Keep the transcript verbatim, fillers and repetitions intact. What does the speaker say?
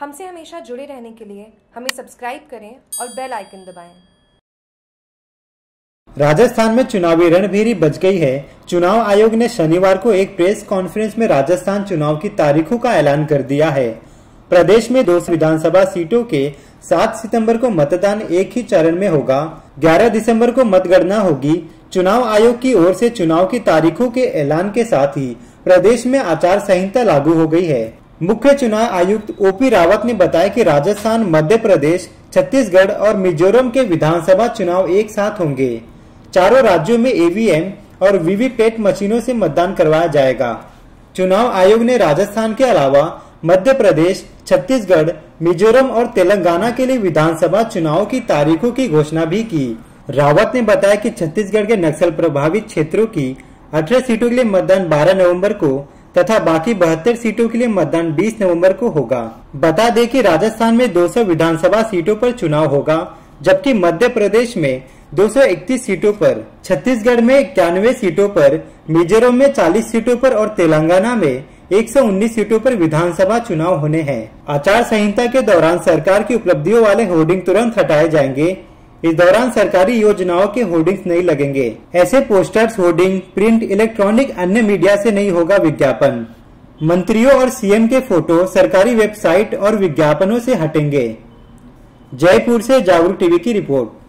हमसे हमेशा जुड़े रहने के लिए हमें सब्सक्राइब करें और बेल आइकन दबाएं। राजस्थान में चुनावी रणभेरी बज गई है। चुनाव आयोग ने शनिवार को एक प्रेस कॉन्फ्रेंस में राजस्थान चुनाव की तारीखों का ऐलान कर दिया है। प्रदेश में दो विधानसभा सीटों के सात सितंबर को मतदान एक ही चरण में होगा। ग्यारह दिसंबर को मतगणना होगी। चुनाव आयोग की ओर से चुनाव की तारीखों के ऐलान के साथ ही प्रदेश में आचार संहिता लागू हो गई है। मुख्य चुनाव आयुक्त ओपी रावत ने बताया कि राजस्थान, मध्य प्रदेश, छत्तीसगढ़ और मिजोरम के विधानसभा चुनाव एक साथ होंगे। चारों राज्यों में ई वी एम और वी वी पैट मशीनों से मतदान करवाया जाएगा। चुनाव आयोग ने राजस्थान के अलावा मध्य प्रदेश, छत्तीसगढ़, मिजोरम और तेलंगाना के लिए विधानसभा चुनाव की तारीखों की घोषणा भी की। रावत ने बताया कि छत्तीसगढ़ के नक्सल प्रभावित क्षेत्रों की अठारह सीटों के लिए मतदान बारह नवंबर को तथा बाकी बहत्तर सीटों के लिए मतदान बीस नवंबर को होगा। बता दें कि राजस्थान में दो सौ विधानसभा सीटों पर चुनाव होगा, जबकि मध्य प्रदेश में दो सौ इकतीस सीटों पर, छत्तीसगढ़ में इक्यानवे सीटों पर, मिजोरम में चालीस सीटों पर और तेलंगाना में एक सौ उन्नीस सीटों पर विधानसभा चुनाव होने हैं। आचार संहिता के दौरान सरकार की उपलब्धियों वाले होर्डिंग तुरंत हटाए जाएंगे। इस दौरान सरकारी योजनाओं के होर्डिंग्स नहीं लगेंगे। ऐसे पोस्टर्स, होर्डिंग, प्रिंट, इलेक्ट्रॉनिक, अन्य मीडिया से नहीं होगा विज्ञापन। मंत्रियों और सी एम के फोटो सरकारी वेबसाइट और विज्ञापनों से हटेंगे। जयपुर से जागरूक टीवी की रिपोर्ट।